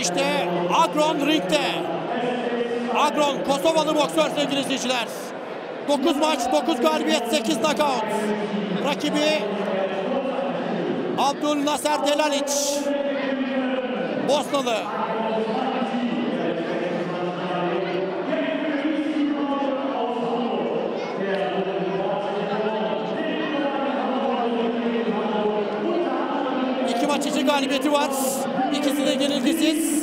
İşte Agron ringde. Agron Kosovalı boksör sevgili izleyiciler. 9 maç, 9 galibiyet, 8 knockout. Rakibi Abdulnaser Delalić, Bosnalı. İki maç için galibiyeti var. İkisi de yenilgisiz.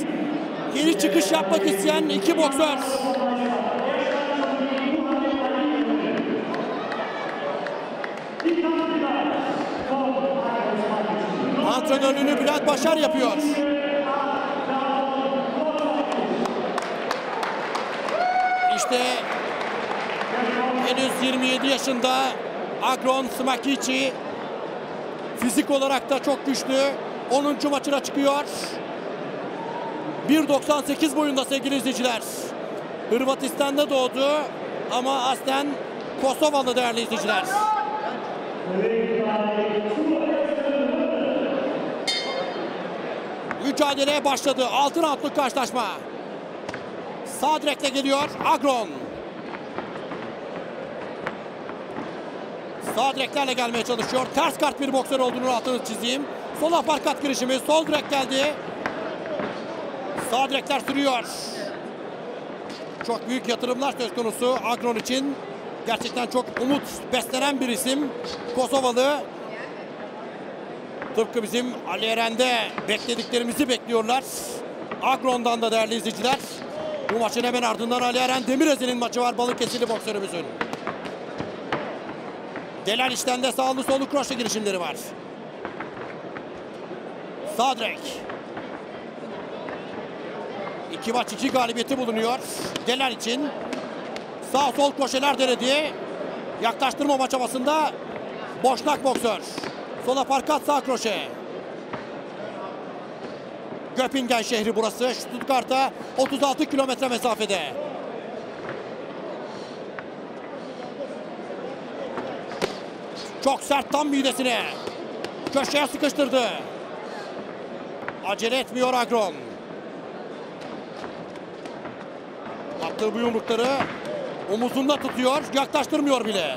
Yeni çıkış yapmak isteyen iki boksör. Antrenörlüğünü Bülent Başar yapıyor. İşte henüz 27 yaşında Agron Smakici, fizik olarak da çok güçlü. 10. maçına çıkıyor. 1.98 boyunda sevgili izleyiciler. Hırvatistan'da doğdu ama aslen Kosovalı değerli izleyiciler. Mücadeleye başladı. 6 roundluk karşılaşma. Sağ direkte geliyor Agron. Sağ direklerle gelmeye çalışıyor. Ters kart bir boksör olduğunu altını çizeyim. Sol aparkat girişimi. Sol direk geldi. Sağ direkler sürüyor. Çok büyük yatırımlar söz konusu Agron için. Gerçekten çok umut beslenen bir isim. Kosovalı. Tıpkı bizim Ali Eren'de beklediklerimizi bekliyorlar. Agron'dan da değerli izleyiciler. Bu maçın hemen ardından Ali Eren Demirez'in maçı var. Balıkesirli boksörümüzün. Delaliç'ten de sağlı sollu kroşe girişimleri var. Sağ direk. İki maç iki galibiyeti bulunuyor Delaliç'in. Sağ sol kroşeler denedi. Yaklaştırma maç havasında boşnak boksör. Sola parkat sağ kroşe. Göppingen şehri burası. Stuttgart'a 36 kilometre mesafede. Çok sert tam midesine. Köşeye sıkıştırdı. Acele etmiyor Agron. Attığı bu yumrukları omuzunda tutuyor. Yaklaştırmıyor bile.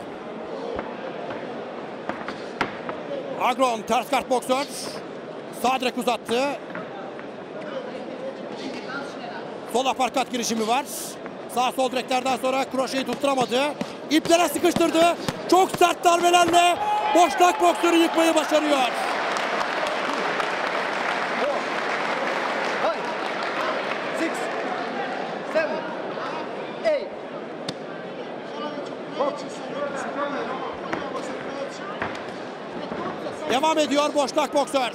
Agron ters kart boksör. Sağ direk uzattı. Sol aparkat girişimi var. Sağ sol direklerden sonra kroşeyi tutturamadı. İplere sıkıştırdı. Çok sert darbelerle boşnak boksörü yıkmayı başarıyor. Devam ediyor boşnak boksör.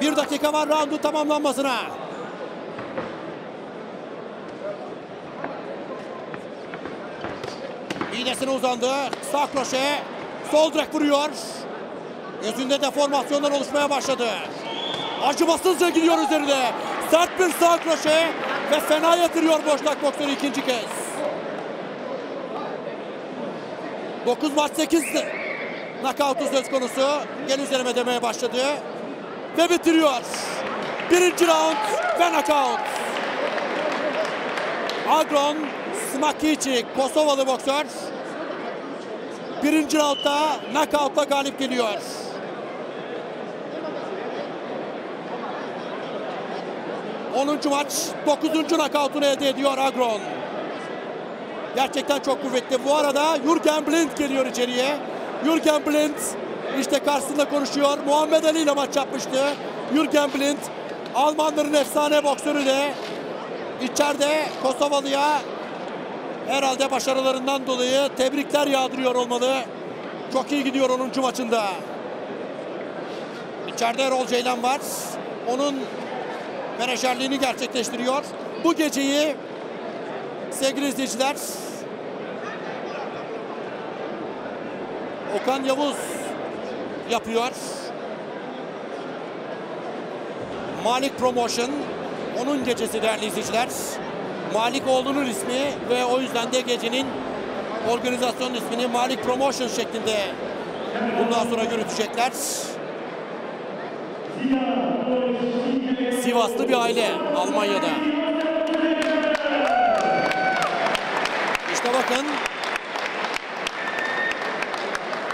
Bir dakika var roundu tamamlanmasına. Midesine uzandı. Sağ kroşe. Sol direk vuruyor. Gözünde deformasyonlar oluşmaya başladı. Acımasızca gidiyor üzerine. Sert bir sağ kroşe ve fena yatırıyor boşnak boksörü ikinci kez. 9 maç 8 nakavtı söz konusu. Gel üzerime demeye başladı. Ve bitiriyor. Birinci round ve nakavt. Agron Smakici, Kosovalı boksör. Birinci roundda nakavtla galip geliyor. Onuncu maç, 9. nakavtını elde ediyor Agron. Gerçekten çok kuvvetli. Bu arada Jürgen Blind geliyor içeriye. Jürgen Blind işte karşısında konuşuyor. Muhammed Ali ile maç yapmıştı. Jürgen Blind Almanların efsane boksörüyle içeride Kosovalı'ya herhalde başarılarından dolayı tebrikler yağdırıyor olmalı. Çok iyi gidiyor 10. maçında. İçeride Erol Ceylan var. Onun menajerliğini gerçekleştiriyor. Bu geceyi sevgili izleyiciler, Okan Yavuz yapıyor. Malik Promotion, onun gecesi değerli izleyiciler. Malik oğlunun ismi ve o yüzden de gecenin organizasyon ismini Malik Promotion şeklinde bundan sonra yürütecekler. Sivas Sivaslı bir aile Almanya'da. İşte bakın.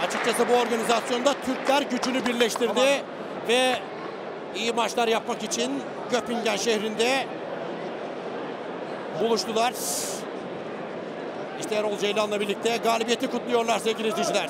Açıkçası bu organizasyonda Türkler gücünü birleştirdi ve iyi maçlar yapmak için Göppingen şehrinde buluştular. İşte Erol Ceylan'la birlikte galibiyeti kutluyorlar sevgili izleyiciler.